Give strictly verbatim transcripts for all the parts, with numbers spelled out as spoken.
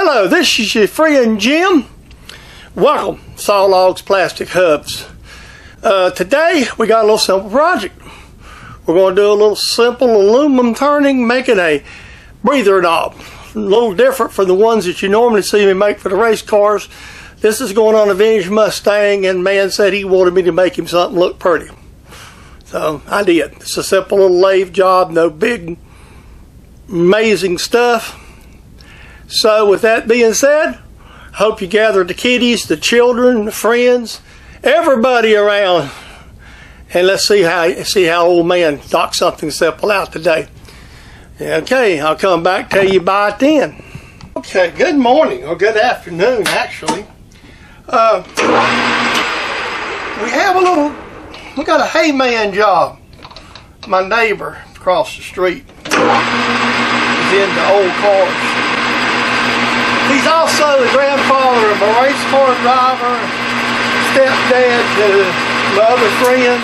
Hello, this is your friend Jim. Welcome, Sawlogs Plastic Hubs. Uh, today we got a little simple project. We're going to do a little simple aluminum turning, making a breather knob. A little different from the ones that you normally see me make for the race cars. This is going on a vintage Mustang, and man said he wanted me to make him something look pretty. So I did. It's a simple little lathe job, no big amazing stuff. So with that being said, hope you gathered the kiddies, the children, the friends, everybody around, and let's see how see how old man knocks something simple out today. Okay, I'll come back tell you by ten. Okay, good morning or good afternoon actually. Uh, we have a little we got a hayman job. My neighbor across the street is into old cars. He's also the grandfather of a race car driver, stepdad to my other friend,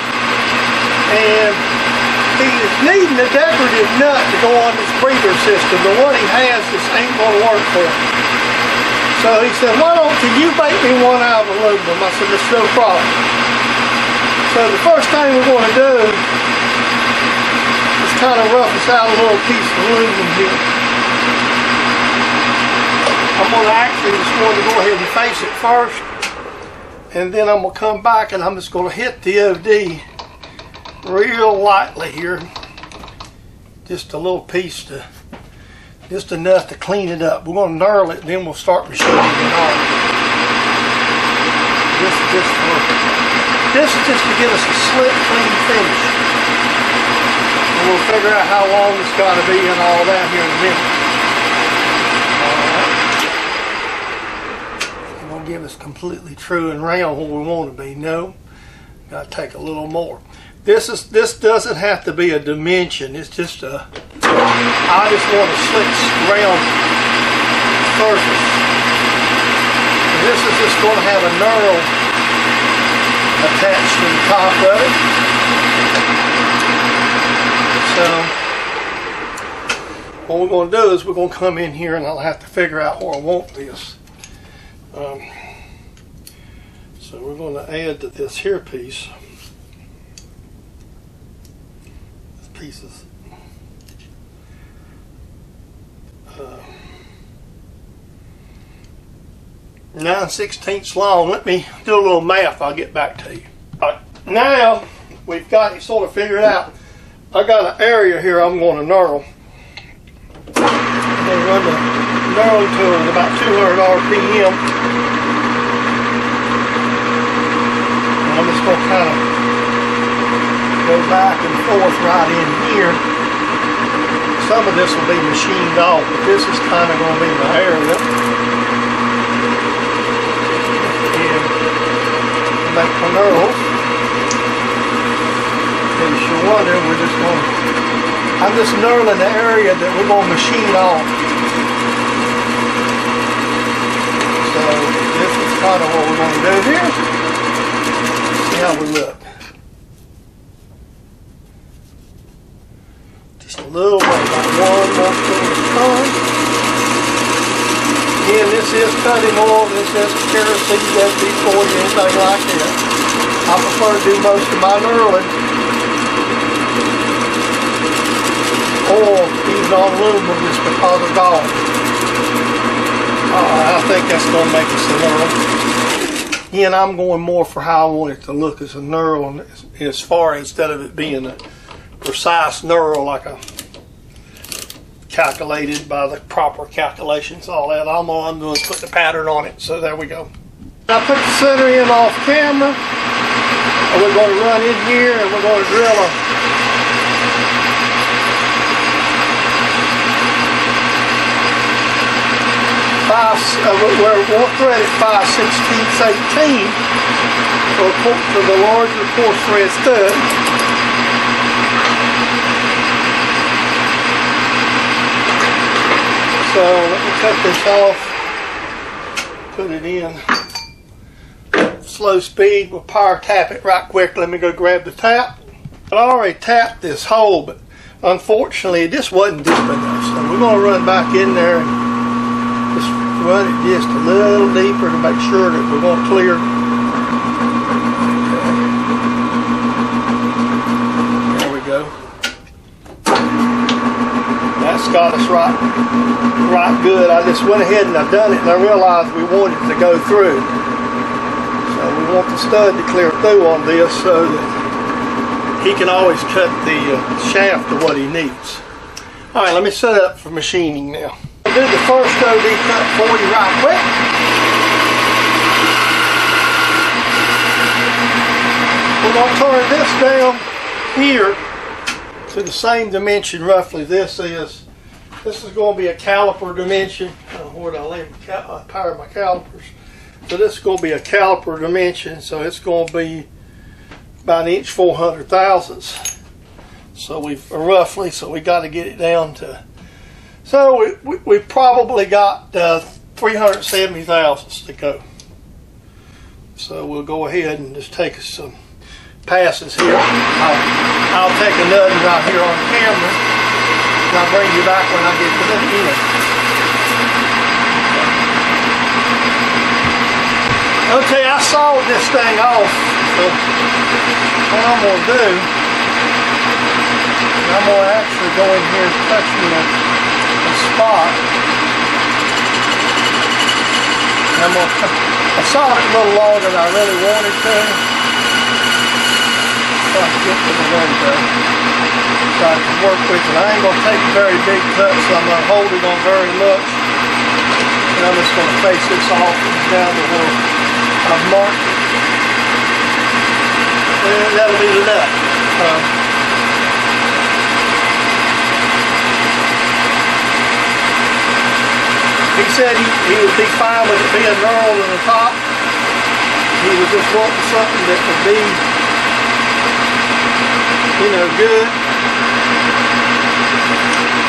and he's needing a decorative nut to go on this breather system. The one he has just ain't going to work for him. So he said, why don't you make me one out of aluminum? I said, it's no problem. So the first thing we're going to do is kind of rough us out a little piece of aluminum here. I'm going to actually just going to go ahead and face it first, and then I'm going to come back and I'm just going to hit the O D real lightly here. Just a little piece, to, just enough to clean it up. We're going to knurl it, and then we'll start machining it on. This is just for This is just to give us a slick, clean finish. And we'll figure out how long it's got to be and all that here in a minute. All right. It won't give us completely true and round where we want to be. No, got to take a little more. This is this doesn't have to be a dimension. It's just a. I just want a slick, round surface. And this is just going to have a knurl attached to the top of it. So what we're going to do is we're going to come in here and I'll have to figure out where I want this. Um, so we're going to add to this here piece. This piece is uh, nine sixteenths long. Let me do a little math, I'll get back to you. Right, now we've got it sort of figured out. I got an area here I'm going to knurl. I'm going to run the knurl tool at about two hundred R P M. And I'm just going to kind of go back and forth right in here. Some of this will be machined off, but this is kind of going to be my area. Make my knurls. In case you wonder, we're just going to, I'm just knurling the area that we're going to machine off. So this is kind of what we're going to do here. See how we look. Just a little bit, like one more thing at a time. Again, this is cutting oil, this is kerosene, that's before you, anything like that. I prefer to do most of mine early. Or even on aluminum just because of golf. Alright, I think that's going to make us a knurl. Again, I'm going more for how I want it to look as a knurl, as, as far instead of it being a precise knurl like a calculated by the proper calculations, all that. I'm all I'm doing is put the pattern on it. So there we go. I put the center in off camera, and we're going to run in here and we're going to drill a, five, uh, we're, we're threaded five sixteenths eighteen for, for the larger coarse thread stud. So let me cut this off, put it in. Slow speed, we'll power tap it right quick. Let me go grab the tap. I already tapped this hole, but unfortunately this wasn't deep enough, so we're going to run back in there and just run it just a little deeper to make sure that we're going to clear. There we go. That's got us right, right good. I just went ahead and I've done it, and I realized we wanted it to go through. So we want the stud to clear through on this so that he can always cut the uh, shaft to what he needs. All right, let me set it up for machining now. Do the first O D cut for you right quick. We're going to turn this down here to the same dimension roughly this is. This is going to be a caliper dimension. Oh, where did I leave the power of my calipers? So this is going to be a caliper dimension, so it's going to be about an inch four hundred thousandths. So we've roughly, so we got to get it down to, so we, we, we probably got uh, three hundred seventy thousandths to go. So we'll go ahead and just take some passes here. I'll, I'll take another right here on camera, and I'll bring you back when I get to the end. Okay, I sawed this thing off, so what I'm going to do, I'm going to actually go in here and touch the, the spot. And I'm going to, I sawed it a little longer than I really wanted to. So I can get to the window. So I can work with it. I ain't going to take very big cuts, so I'm not holding on very much. And I'm just going to face this off down to where I've marked it. And that'll be left. Uh, He said he, he would be fine with it being knurled in the top. He was just wanting something that would be, you know, good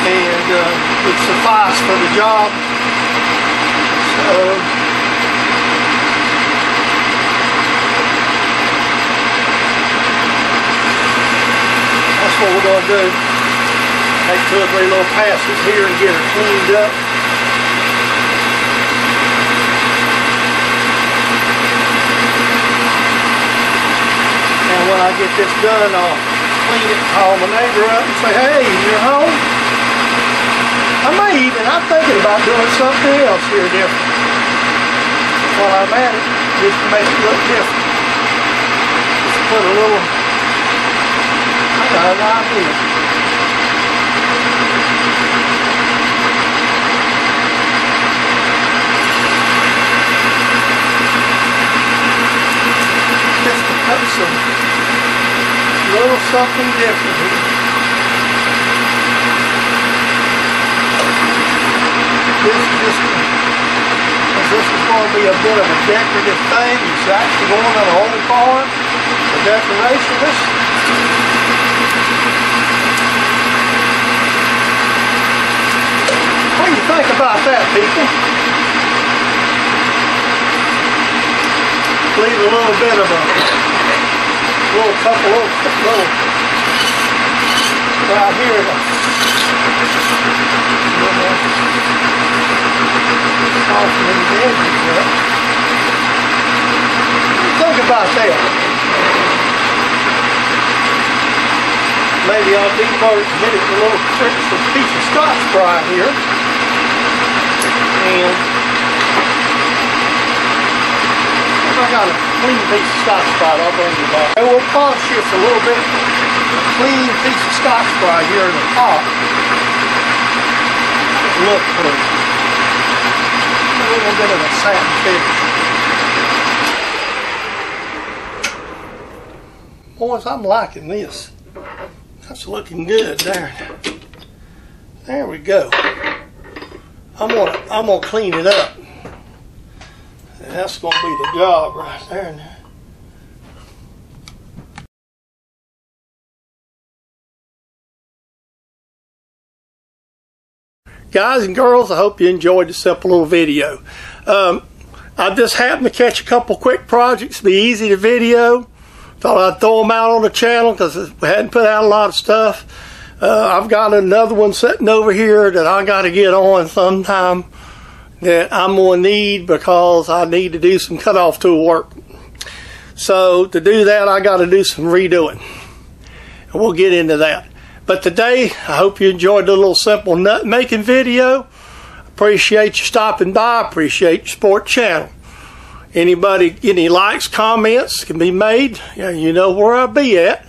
and uh, would suffice for the job. So that's what we're going to do. Take two or three little passes here and get it cleaned up. When I get this done, I'll clean it, call my neighbor up and say, hey, you're home? I may even, I'm thinking about doing something else here different while I'm at it, just to make it look different. Just put a little, I got an idea. Just to put some little something different here. This is just, this is going to be a bit of a decorative thing. It's actually going on a whole farm, a decoration. This, what do you think about that, people? Leave a little bit of a little couple little, little right here. Think about that. Maybe I'll deburr and hit it with a little trick of a piece of Scotch Brite here. And if I got a clean piece of Scotch Brite, I'll bring you back. And we'll polish just a little bit. A clean piece of Scotch Brite here in the pot. Look pretty. A little bit of a satin finish. Boys, I'm liking this. That's looking good there. There we go. I'm gonna, I'm gonna clean it up. And that's going to be the job right there. Guys and girls, I hope you enjoyed this simple little video. Um, I just happened to catch a couple quick projects. It'd be easy to video. Thought I'd throw them out on the channel because we hadn't put out a lot of stuff. Uh, I've got another one sitting over here that I got to get on sometime that I'm going to need, because I need to do some cutoff tool work. So to do that, I got to do some redoing, and we'll get into that. But today, I hope you enjoyed the little simple nut making video. Appreciate you stopping by. Appreciate your support channel. Anybody, any likes, comments can be made. You know where I'll be at.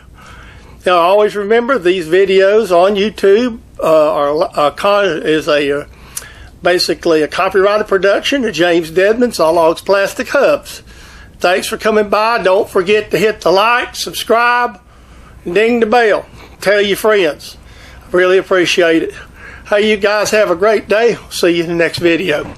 Now, always remember, these videos on YouTube uh, are uh, con is a uh, basically a copyrighted production of James Dedmon, Sawlogs Plastic Hubs. Thanks for coming by. Don't forget to hit the like, subscribe, and ding the bell. Tell your friends. I really appreciate it. Hey, you guys have a great day. See you in the next video.